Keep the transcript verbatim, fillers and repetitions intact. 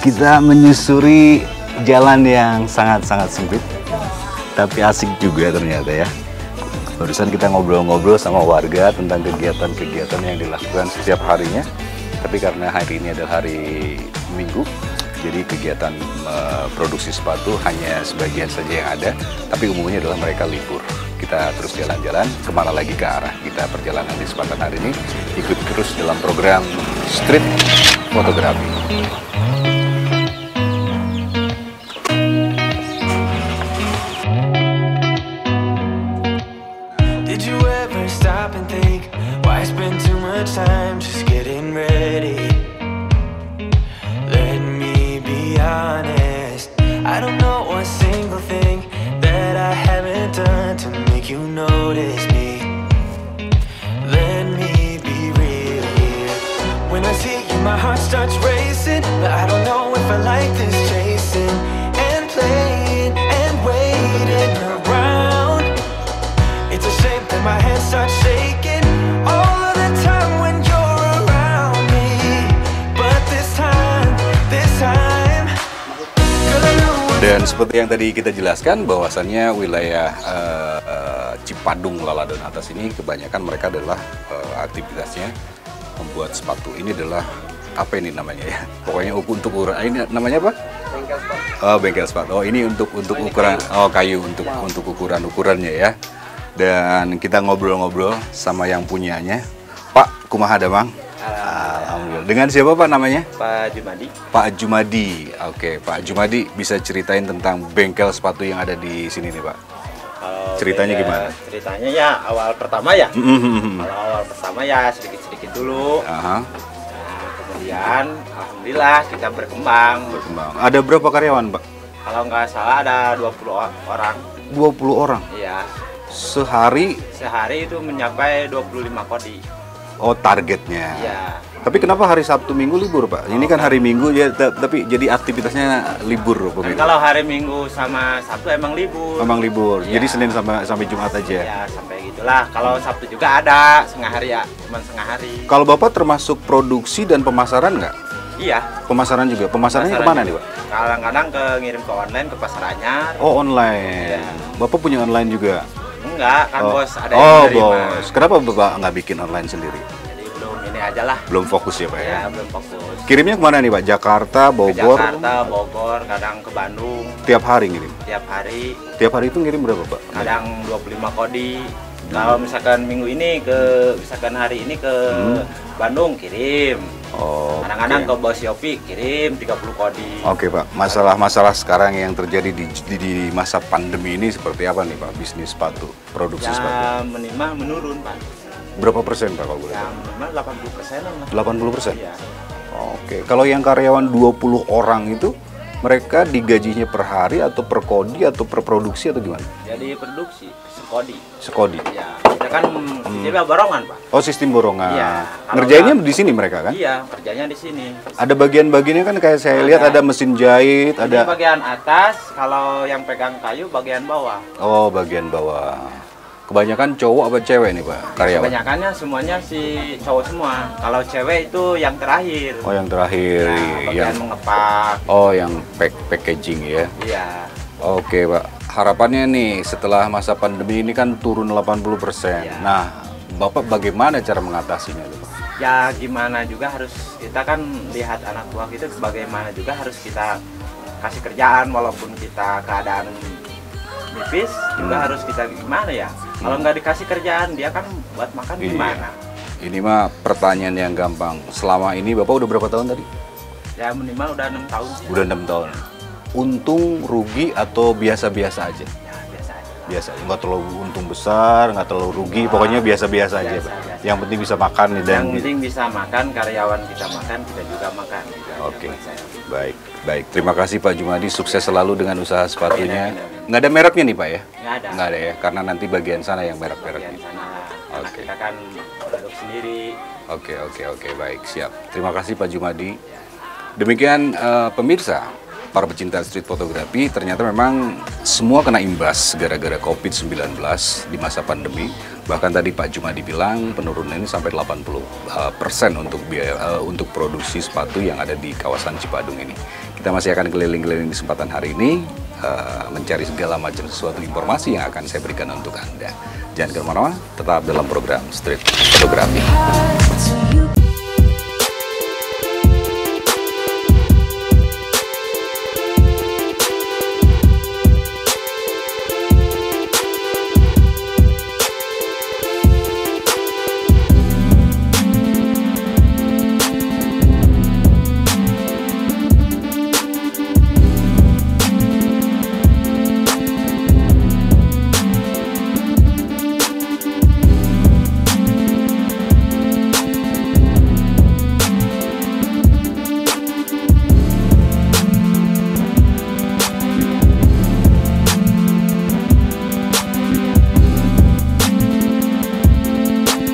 Kita menyusuri jalan yang sangat-sangat sempit, tapi asik juga ternyata ya. Barusan kita ngobrol-ngobrol sama warga tentang kegiatan-kegiatan yang dilakukan setiap harinya. Tapi karena hari ini adalah hari Minggu, jadi kegiatan uh, produksi sepatu hanya sebagian saja yang ada. Tapi umumnya adalah mereka libur. Kita terus jalan-jalan, kemana lagi ke arah kita perjalanan di kesempatan hari ini. Ikut terus dalam program Street Photography. Dan seperti yang tadi kita jelaskan, bahwasannya wilayah uh, uh, Cipadung Laladon Atas ini kebanyakan mereka adalah uh, aktivitasnya membuat sepatu. Ini adalah apa ini namanya ya? Pokoknya untuk ukuran ini namanya apa? Bengkel sepatu. Oh, bengkel sepatu. Oh, ini untuk untuk ukuran oh kayu untuk untuk ukuran ukurannya ya. Dan kita ngobrol-ngobrol sama yang punyanya, Pak Kumaha Damang. Alhamdulillah. Dengan siapa Pak namanya? Pak Jumadi. Pak Jumadi. Oke, Pak Jumadi bisa ceritain tentang bengkel sepatu yang ada di sini nih Pak. Kalau ceritanya beda, gimana? Ceritanya ya awal pertama ya. Mm-hmm. Kalau awal pertama ya sedikit-sedikit dulu. Uh-huh. Nah, kemudian alhamdulillah kita berkembang. Berkembang. Ada berapa karyawan Pak? Kalau nggak salah ada dua puluh orang. dua puluh orang? Iya. Sehari? Sehari itu mencapai dua puluh lima kodi. Oh, targetnya. Ya. Tapi kenapa hari Sabtu Minggu libur Pak? Ini kan hari Minggu ya, tapi jadi aktivitasnya libur pemirsa. Kalau hari Minggu sama Sabtu emang libur. Emang libur. Ya. Jadi Senin sampai sampai Jumat aja. Ya, sampai gitulah. Kalau Sabtu juga ada setengah hari ya, cuma setengah hari. Kalau Bapak termasuk produksi dan pemasaran nggak? Iya. Pemasaran juga. Pemasarannya kemana nih Pak? Kadang-kadang ke ngirim ke online ke pasar anyar. Oh, online. Ya. Bapak punya online juga? Enggak, kan oh. Bos ada yang oh, menerima. Bos. Kenapa Bapak nggak bikin online sendiri? Jadi belum ini aja lah. Belum fokus ya Pak ya? Ya, belum fokus. Kirimnya kemana nih Pak? Jakarta, Bogor? Ke Jakarta, Bogor, kadang ke Bandung. Tiap hari ngirim? Tiap hari. Tiap hari itu ngirim berapa Pak? Kadang dua puluh lima kodi. Kalau misalkan minggu ini ke misalkan hari ini ke hmm. Bandung kirim. Oh. Kadang-kadang okay. ke Bosyopi kirim tiga puluh kodi. Oke, okay, Pak. Masalah-masalah sekarang yang terjadi di, di, di masa pandemi ini seperti apa nih, Pak? Bisnis sepatu, produksi ya, sepatu. Ya, minimal menurun, Pak. Berapa persen, Pak, kalau boleh? Ya, minimal delapan puluh persen lah. delapan puluh persen? Iya. Oke, okay. Kalau yang karyawan dua puluh orang itu mereka digajinya per hari atau per kodi atau per produksi atau gimana? Jadi produksi, sekodi. Sekodi. Ya, kita kan sistemnya hmm. borongan, Pak. Oh, sistem borongan. Iya. Ngerjainnya di sini mereka kan? Iya, kerjanya di sini. Ada bagian-bagiannya kan, kayak saya ada. lihat ada mesin jahit, ini ada bagian atas, kalau yang pegang kayu bagian bawah. Oh, bagian bawah. Kebanyakan cowok apa cewek nih, Pak, karyawan? Kebanyakannya semuanya si cowok semua. Kalau cewek itu yang terakhir. Oh, yang terakhir. Nah, yang mengepak. Oh, yang pack packaging ya? Iya. Oke, Pak. Harapannya nih setelah masa pandemi ini kan turun delapan puluh persen. Iya. Nah, Bapak bagaimana cara mengatasinya, Pak? Ya, gimana juga harus kita kan lihat anak buah gitu, bagaimana juga harus kita kasih kerjaan walaupun kita keadaan nipis juga hmm. harus kita gimana ya? Kalau nggak dikasih kerjaan, dia kan buat makan iya. gimana? Ini mah pertanyaan yang gampang. Selama ini Bapak udah berapa tahun tadi? Ya minimal udah enam tahun. Udah enam tahun. Untung, rugi atau biasa-biasa aja? Ya biasa aja. Lah. Biasa. Nggak terlalu untung besar, nggak terlalu rugi. Nah, pokoknya biasa-biasa aja. Biasa, biasa. Yang penting bisa makan nih. Yang dan penting bisa makan, karyawan kita makan, kita juga makan. Oke. Okay. Baik, baik. Terima kasih Pak Jumadi. Sukses selalu dengan usaha sepatunya. Ya, ya, ya. Nggak ada mereknya nih Pak ya? Nggak ada. Nggak ada ya, karena nanti bagian sana yang merek-mereknya. Bagian sana, okay. Kita kan produk sendiri. Oke, okay, oke, okay, oke, okay. Baik, siap. Terima kasih Pak Jumadi. Demikian uh, pemirsa, para pecinta street fotografi, ternyata memang semua kena imbas gara-gara covid sembilan belas di masa pandemi. Bahkan tadi Pak Jumadi bilang penurunan ini sampai delapan puluh persen uh, persen untuk, biaya, uh, untuk produksi sepatu yang ada di kawasan Cipadung ini. Kita masih akan keliling-keliling di kesempatan hari ini. Mencari segala macam sesuatu informasi yang akan saya berikan untuk Anda. Jangan kemana-mana, tetap dalam program Street Fotografi.